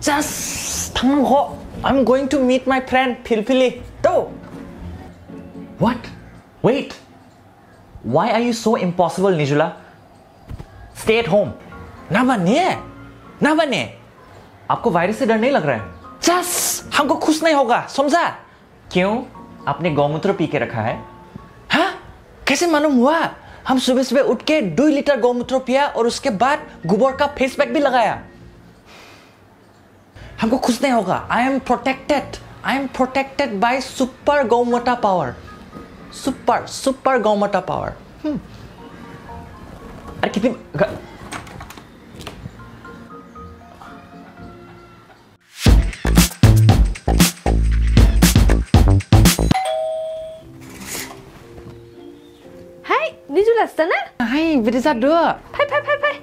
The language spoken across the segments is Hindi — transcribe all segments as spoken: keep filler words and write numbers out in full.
Just Tamang ho, I'm going to meet my friend Pilpili. Though. What? Wait. Why are you so impossible, Nijula? Stay at home. ना बनिए, ना बनिए. आपको वायरस से डर नहीं लग रहा है? Just हमको खुश नहीं होगा, समझा? क्यों? आपने गौमूत्र पी के रखा है? हाँ? कैसे मालूम हुआ? हम सुबह सुबह उठ के दो लीटर गौमूत्र पिया और उसके बाद गोबर का फेस पैक भी लगाया. हमको खुश नहीं होगा. I am protected. I am protected by super गौमूत्र power. Super, super गौमूत्र power. Hmm. अरे कितनी Nijula sana? Hai, Birsa Du. Pai pai pai pai.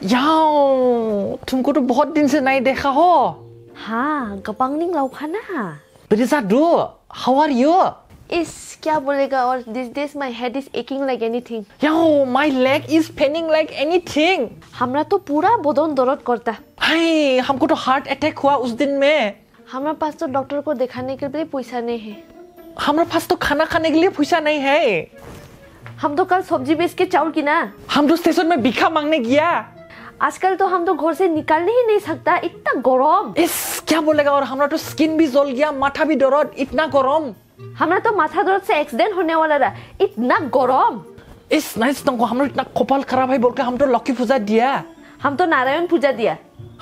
Yao, तुमको तो बहुत दिन से नहीं देखा हो. हाँ, गपांगनिंग लाओ खाना. Birsa Du, how are you? Is क्या बोलेगा और these days my head is aching like anything. Yao, my leg is paining like anything. हमरा तो पूरा बदन दर्द करता. हाय, हमको तो heart attack हुआ उस दिन में. हमरा पास तो डॉक्टर को दिखाने के लिए पैसा नहीं है. हमरा पास तो खाना खाने के लिए पैसा नहीं है. हम तो कल सब्जी बेच के चावल की ना. हम तो स्टेशन में भिक्षा मांगने गया. आजकल तो हम तो घर से निकलने ही नहीं सकता, इतना गरम. इस क्या बोलेगा और हमरा तो स्किन भी जल गया, माथा भी दर्द, इतना गरम. हमरा तो माथा दर्द से एक्सीडेंट होने वाला था, इतना गरम. इस नाइस तुमको हमरा इतना कपाल खराब है बोलकर हम तो लक्की पूजा दिया, हम तो नारायण पूजा दिया,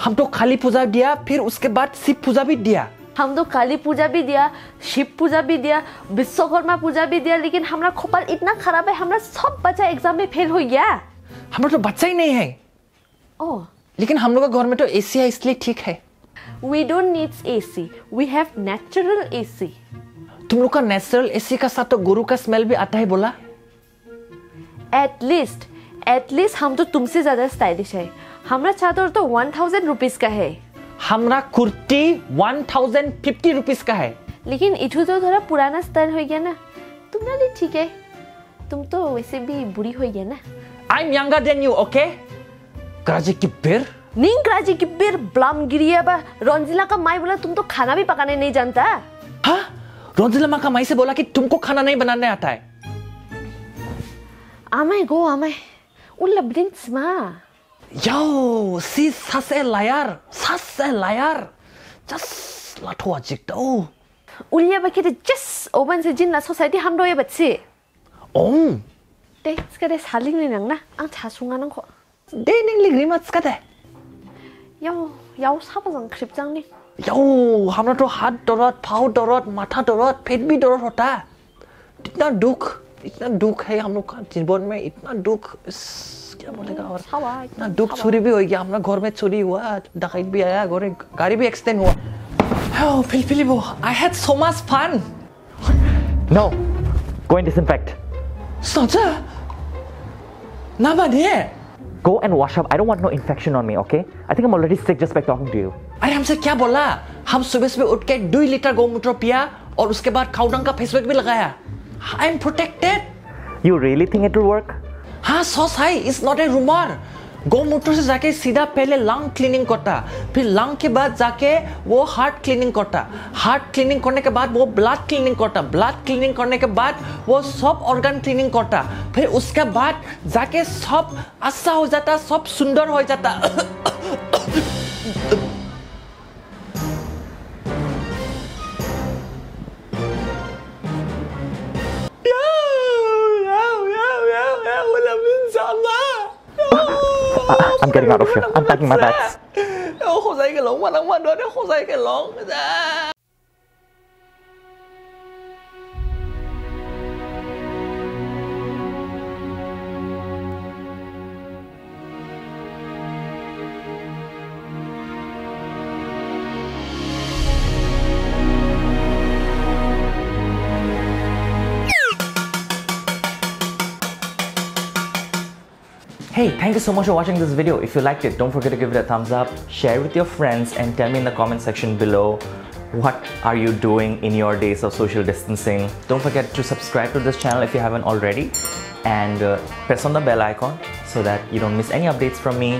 हम तो खाली पूजा दिया, फिर उसके बाद शिव पूजा भी दिया. हम तो काली पूजा भी दिया, शिव पूजा भी दिया, विश्वकर्मा पूजा भी दिया, लेकिन हमारा कपाल इतना खराब है, हमारा सब बच्चा एग्जाम में फेल हो गया. हमारा तो बच्चा ही नहीं है. ओह. लेकिन हम लोग का घर में तो एसी है इसलिए ठीक है. We don't need A C. We have natural A C. तुम लोग का natural A C का साथ तो गुरु का स्मेल भी आता है बोला? At least, at least हम तो तुमसे ज़्यादा स्टाइलिश है. हमारा चादर तो one thousand रुपीस का है. हमरा कुर्ती one thousand fifty रुपीस का है. लेकिन इठू तो थोड़ा पुराना स्टाइल हो गया ना. तुम ना भी ठीक है, तुम तो वैसे भी बुरी हो गया ना. I'm younger than you, okay? Karachi की बीर नहीं, कराची की बीर ब्लामगिरिया बा. रंजिला का माई बोला तुम तो खाना भी पकाने नहीं जानता. हाँ, रंजिला माँ का माई से बोला कि तुमको खाना नहीं बनाने आता है. आमाय गो आमाय उल्ला ब्रिंस माँ. Yo, she's such a liar, such a liar. Just let her addict. Oh. Uliya bakit just open sa jin la society hamdoye batsi. Oh. Dey skade saling ni nang na ang chasunga nang ko. Dey ning ligrimat skade. Yo, yo sabang kripjang ni. Yo, hamra to heart dorot, paw dorot, matha dorot, pet bhi dorot hota. Itna dukh, itna dukh hai hum log ka jibon mein itna dukh. क्या बोलेगा और ना दुख. चोरी भी हो गया, हमारा घर में चोरी हुआ, डकैत भी आया, घर गाड़ी भी एक्सीडेंट हुआ. Oh, Pilpili bro, I had so much fun. No, go and disinfect. Socha, ना बने. Go and wash up. I don't want no infection on me, okay? I think I'm already sick just by talking to you. अरे हमसे क्या बोला? हम सुबह सुबह उठ के दो लीटर गोमूत्र पिया और उसके बाद काउडंग का फेस पैक भी लगाया. I am protected. You really think it will work? हाँ सॉस है, इट्स नॉट ए रूमर. गोमूत्र से जाके सीधा पहले लंग क्लीनिंग करता, फिर लंग के बाद जाके वो हार्ट क्लीनिंग करता, हार्ट क्लीनिंग करने के बाद वो ब्लड क्लीनिंग करता, ब्लड क्लीनिंग करने के बाद वो सब ऑर्गन क्लीनिंग करता, फिर उसके बाद जाके सब अच्छा हो जाता, सब सुंदर हो जाता. I'm getting out of here. I'm packing my bags. Hey, thank you so much for watching this video. If you liked it, don't forget to give it a thumbs up, share with your friends, and tell me in the comment section below what are you doing in your days of social distancing. Don't forget to subscribe to this channel if you haven't already. and uh, press on the bell icon so that you don't miss any updates from me.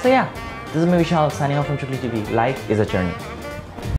So yeah, this is Mavishal signing off from Chugli T V. Life is a journey.